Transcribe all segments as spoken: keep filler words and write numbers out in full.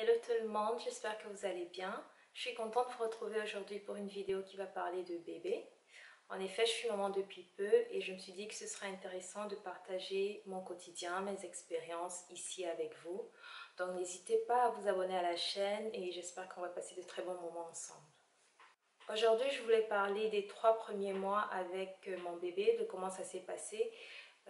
Hello tout le monde, j'espère que vous allez bien. Je suis contente de vous retrouver aujourd'hui pour une vidéo qui va parler de bébé. En effet, je suis maman depuis peu et je me suis dit que ce serait intéressant de partager mon quotidien, mes expériences ici avec vous. Donc n'hésitez pas à vous abonner à la chaîne et j'espère qu'on va passer de très bons moments ensemble. Aujourd'hui, je voulais parler des trois premiers mois avec mon bébé, de comment ça s'est passé.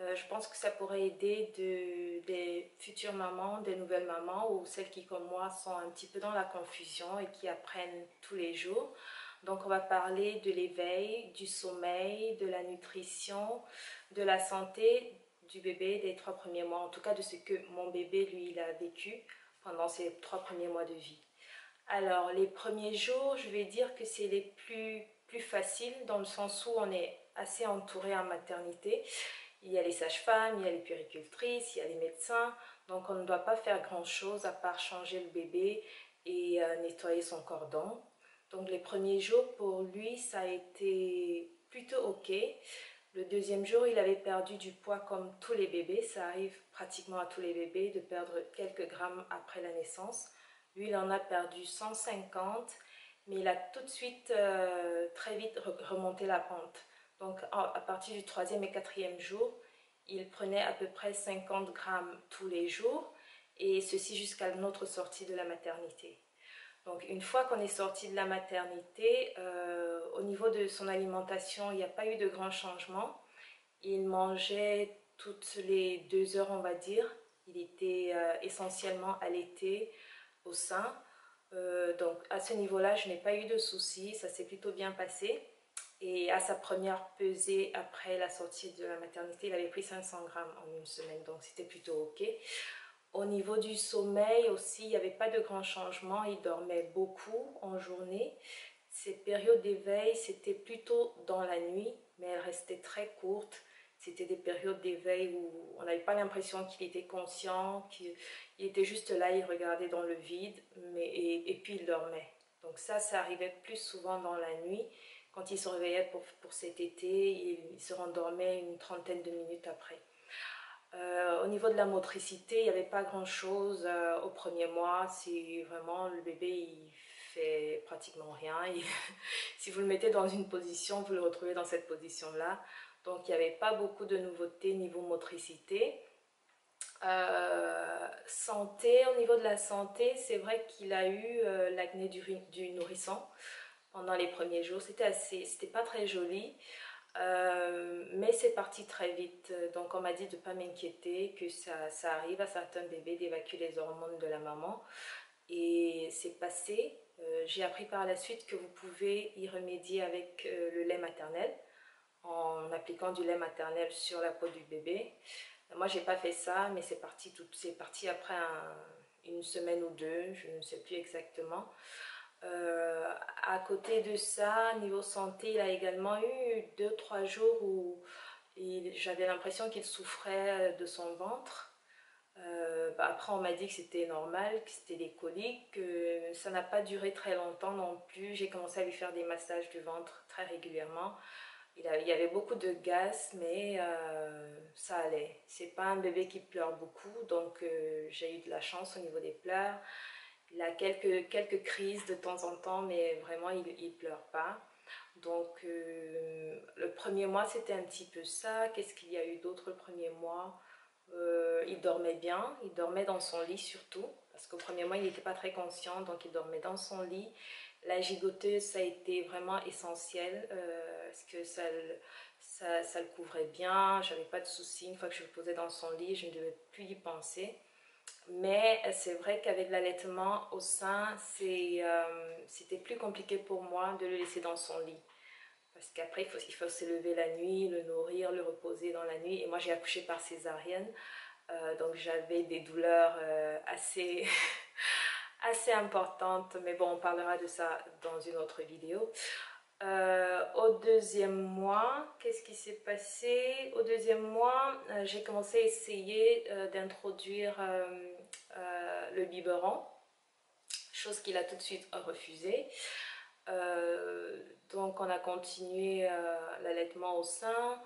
Euh, je pense que ça pourrait aider de, des futures mamans, des nouvelles mamans ou celles qui, comme moi, sont un petit peu dans la confusion et qui apprennent tous les jours. Donc on va parler de l'éveil, du sommeil, de la nutrition, de la santé du bébé des trois premiers mois, en tout cas de ce que mon bébé, lui, il a vécu pendant ses trois premiers mois de vie. Alors les premiers jours, je vais dire que c'est les plus, plus faciles dans le sens où on est assez entouré en maternité. Il y a les sages-femmes, il y a les puéricultrices, il y a les médecins. Donc on ne doit pas faire grand-chose à part changer le bébé et euh, nettoyer son cordon. Donc les premiers jours pour lui, ça a été plutôt ok. Le deuxième jour, il avait perdu du poids comme tous les bébés. Ça arrive pratiquement à tous les bébés de perdre quelques grammes après la naissance. Lui, il en a perdu cent cinquante, mais il a tout de suite, euh, très vite remonté la pente. Donc à partir du troisième et quatrième jour, il prenait à peu près cinquante grammes tous les jours et ceci jusqu'à notre sortie de la maternité. Donc une fois qu'on est sorti de la maternité, euh, au niveau de son alimentation, il n'y a pas eu de grands changements. Il mangeait toutes les deux heures, on va dire. Il était euh, essentiellement allaité au sein. Euh, donc à ce niveau-là, je n'ai pas eu de soucis, ça s'est plutôt bien passé. Et à sa première pesée après la sortie de la maternité, il avait pris cinq cents grammes en une semaine, donc c'était plutôt ok. Au niveau du sommeil aussi, il n'y avait pas de grands changements, il dormait beaucoup en journée. Ses périodes d'éveil, c'était plutôt dans la nuit, mais elles restaient très courtes. C'était des périodes d'éveil où on n'avait pas l'impression qu'il était conscient, qu'il était juste là, il regardait dans le vide, mais, et, et puis il dormait. Donc ça, ça arrivait plus souvent dans la nuit. Quand il se réveillait pour, pour cet été, il, il se rendormait une trentaine de minutes après. Euh, au niveau de la motricité, il n'y avait pas grand-chose euh, au premier mois. C'est vraiment le bébé, il fait pratiquement rien. Il, si vous le mettez dans une position, vous le retrouvez dans cette position-là. Donc il n'y avait pas beaucoup de nouveautés niveau motricité. Euh, santé, au niveau de la santé, c'est vrai qu'il a eu euh, l'acné du, du nourrisson. Pendant les premiers jours, c'était assez, c'était pas très joli, euh, mais c'est parti très vite. Donc on m'a dit de ne pas m'inquiéter, que ça, ça arrive à certains bébés d'évacuer les hormones de la maman. Et c'est passé. Euh, j'ai appris par la suite que vous pouvez y remédier avec euh, le lait maternel, en appliquant du lait maternel sur la peau du bébé. Moi, j'ai pas fait ça, mais c'est parti, tout, c'est parti après un, une semaine ou deux, je ne sais plus exactement. Euh, à côté de ça, niveau santé, il a également eu deux trois jours où j'avais l'impression qu'il souffrait de son ventre. Euh, bah après, on m'a dit que c'était normal, que c'était des coliques, que ça n'a pas duré très longtemps non plus. J'ai commencé à lui faire des massages du ventre très régulièrement. Il, a, il y avait beaucoup de gaz, mais euh, ça allait. C'est pas un bébé qui pleure beaucoup, donc euh, j'ai eu de la chance au niveau des pleurs. Il a quelques, quelques crises de temps en temps, mais vraiment, il ne pleure pas. Donc, euh, le premier mois, c'était un petit peu ça. Qu'est-ce qu'il y a eu d'autre le premier mois? euh, Il dormait bien, il dormait dans son lit surtout, parce qu'au premier mois, il n'était pas très conscient, donc il dormait dans son lit. La gigoteuse, ça a été vraiment essentiel, euh, parce que ça, ça, ça le couvrait bien, j'avais pas de soucis. Une fois que je le posais dans son lit, je ne devais plus y penser. Mais c'est vrai qu'avec l'allaitement au sein, c'était euh, plus compliqué pour moi de le laisser dans son lit. Parce qu'après, il faut, il faut se lever la nuit, le nourrir, le reposer dans la nuit. Et moi, j'ai accouché par césarienne, euh, donc j'avais des douleurs euh, assez, assez importantes. Mais bon, on parlera de ça dans une autre vidéo. Euh, au deuxième mois, qu'est-ce qui s'est passé? Au deuxième mois, euh, j'ai commencé à essayer euh, d'introduire euh, euh, le biberon, chose qu'il a tout de suite refusée. Euh, donc on a continué euh, l'allaitement au sein.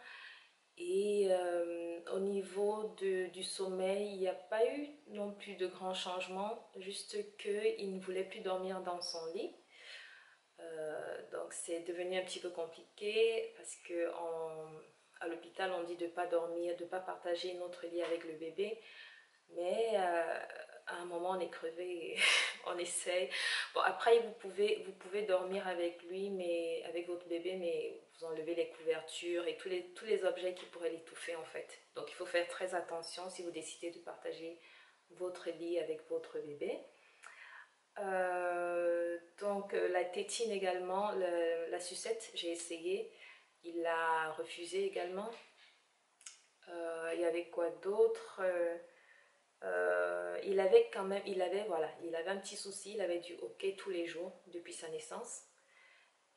Et euh, au niveau de, du sommeil, il n'y a pas eu non plus de grands changements, juste qu'il ne voulait plus dormir dans son lit. Euh, donc c'est devenu un petit peu compliqué parce qu'à l'hôpital on dit de ne pas dormir, de ne pas partager notre lit avec le bébé. Mais euh, à un moment on est crevé, et on essaye. Bon, après vous pouvez, vous pouvez dormir avec lui, mais avec votre bébé, mais vous enlevez les couvertures et tous les, tous les objets qui pourraient l'étouffer en fait. Donc il faut faire très attention si vous décidez de partager votre lit avec votre bébé. Euh, donc la tétine également, le, la sucette, j'ai essayé, il l'a refusé également. Euh, il y avait quoi d'autre? Euh, il avait quand même, il avait, voilà, il avait un petit souci, il avait du hoquet tous les jours depuis sa naissance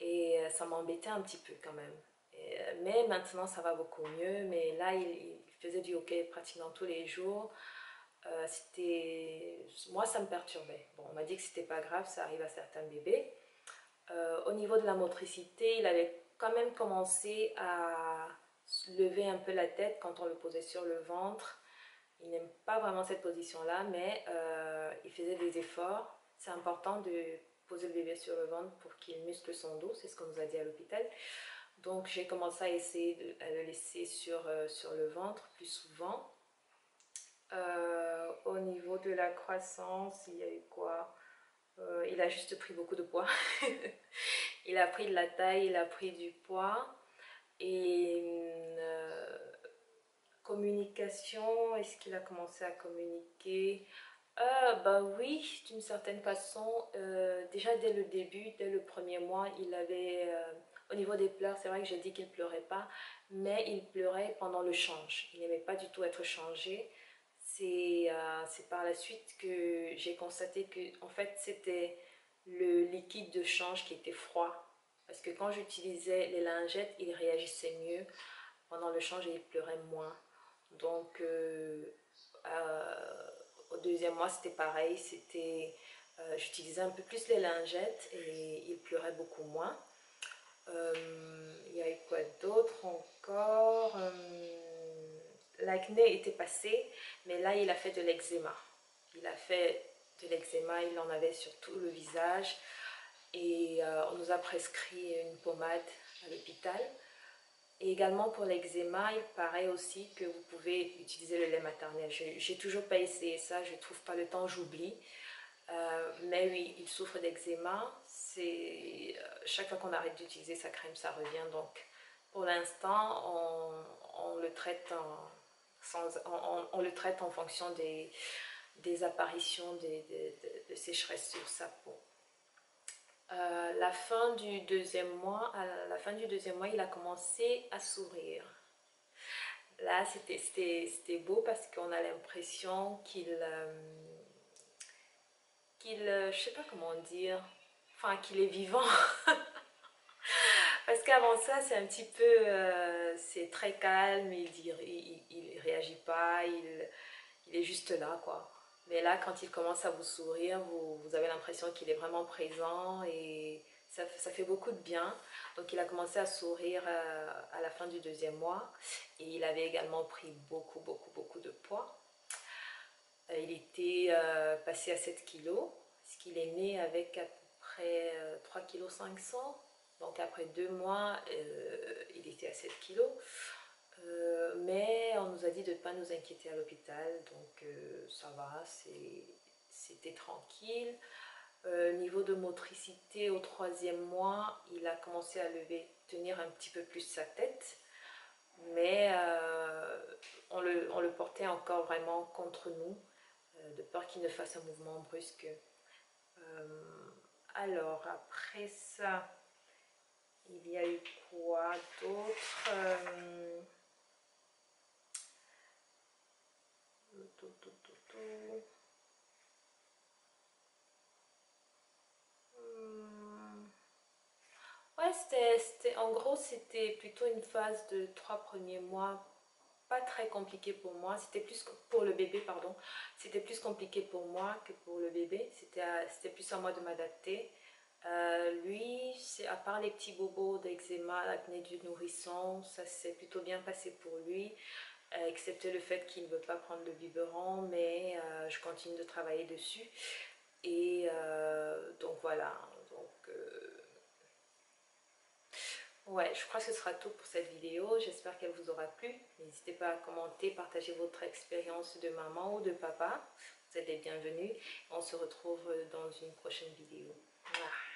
et ça m'embêtait un petit peu quand même. Et, mais maintenant ça va beaucoup mieux, mais là il, il faisait du hoquet pratiquement tous les jours. Euh, c'était, moi ça me perturbait. Bon, on m'a dit que c'était pas grave, ça arrive à certains bébés. Euh, au niveau de la motricité, il avait quand même commencé à lever un peu la tête quand on le posait sur le ventre. Il n'aime pas vraiment cette position-là, mais euh, il faisait des efforts. C'est important de poser le bébé sur le ventre pour qu'il muscle son dos, c'est ce qu'on nous a dit à l'hôpital. Donc j'ai commencé à essayer de à le laisser sur, euh, sur le ventre plus souvent. Euh, au niveau de la croissance, il y a eu quoi? euh, Il a juste pris beaucoup de poids. Il a pris de la taille, il a pris du poids. Et... Euh, communication, est-ce qu'il a commencé à communiquer? euh, Bah oui, d'une certaine façon. Euh, déjà dès le début, dès le premier mois, il avait... Euh, au niveau des pleurs, c'est vrai que j'ai dit qu'il ne pleurait pas, mais il pleurait pendant le change. Il n'aimait pas du tout être changé. C'est euh, c'est par la suite que j'ai constaté que, en fait, c'était le liquide de change qui était froid. Parce que quand j'utilisais les lingettes, il réagissait mieux. Pendant le change, il pleurait moins. Donc euh, euh, au deuxième mois c'était pareil, c'était euh, j'utilisais un peu plus les lingettes et il pleurait beaucoup moins. Euh, il y a eu quoi d'autre encore? euh, L'acné était passé, mais là il a fait de l'eczéma. Il a fait de l'eczéma, il en avait sur tout le visage et euh, on nous a prescrit une pommade à l'hôpital. Et également pour l'eczéma, il paraît aussi que vous pouvez utiliser le lait maternel. Je n'ai toujours pas essayé ça, je ne trouve pas le temps, j'oublie. Euh, mais oui, il souffre d'eczéma. Euh, chaque fois qu'on arrête d'utiliser sa crème, ça revient. Donc pour l'instant, on, on, on, on le traite en fonction des, des apparitions des, des, de, de sécheresse sur sa peau. Euh, la fin du deuxième mois, à la fin du deuxième mois, il a commencé à sourire. Là, c'était beau parce qu'on a l'impression qu'il, euh, qu'il, je sais pas comment dire, enfin qu'il est vivant. Parce qu'avant ça, c'est un petit peu, euh, c'est très calme, il ne il, il réagit pas, il, il est juste là, quoi. Mais là, quand il commence à vous sourire, vous, vous avez l'impression qu'il est vraiment présent et ça, ça fait beaucoup de bien. Donc, il a commencé à sourire euh, à la fin du deuxième mois et il avait également pris beaucoup, beaucoup, beaucoup de poids. Euh, il était euh, passé à sept kilos, parce qu'il est né avec à peu près euh, trois virgule cinq kilos. Donc, après deux mois, euh, il était à sept kilos. Euh, mais on nous a dit de ne pas nous inquiéter à l'hôpital, donc euh, ça va, c'était tranquille. Euh, niveau de motricité, au troisième mois, il a commencé à lever, tenir un petit peu plus sa tête, mais euh, on, le, on le portait encore vraiment contre nous, euh, de peur qu'il ne fasse un mouvement brusque. Euh, alors, après ça, il y a eu quoi d'autre? euh, Ouais, c'était, c'était, en gros, c'était plutôt une phase de trois premiers mois, pas très compliquée pour moi. C'était plus pour le bébé, pardon. C'était plus compliqué pour moi que pour le bébé. C'était, c'était plus à moi de m'adapter Euh, lui, à part les petits bobos d'eczéma, l'acné du nourrisson, ça s'est plutôt bien passé pour lui, euh, excepté le fait qu'il ne veut pas prendre le biberon, mais euh, je continue de travailler dessus. Et euh, donc voilà, donc euh, ouais, je crois que ce sera tout pour cette vidéo. J'espère qu'elle vous aura plu. N'hésitez pas à commenter, partager votre expérience de maman ou de papa. Vous êtes les bienvenus. On se retrouve dans une prochaine vidéo. Mouah.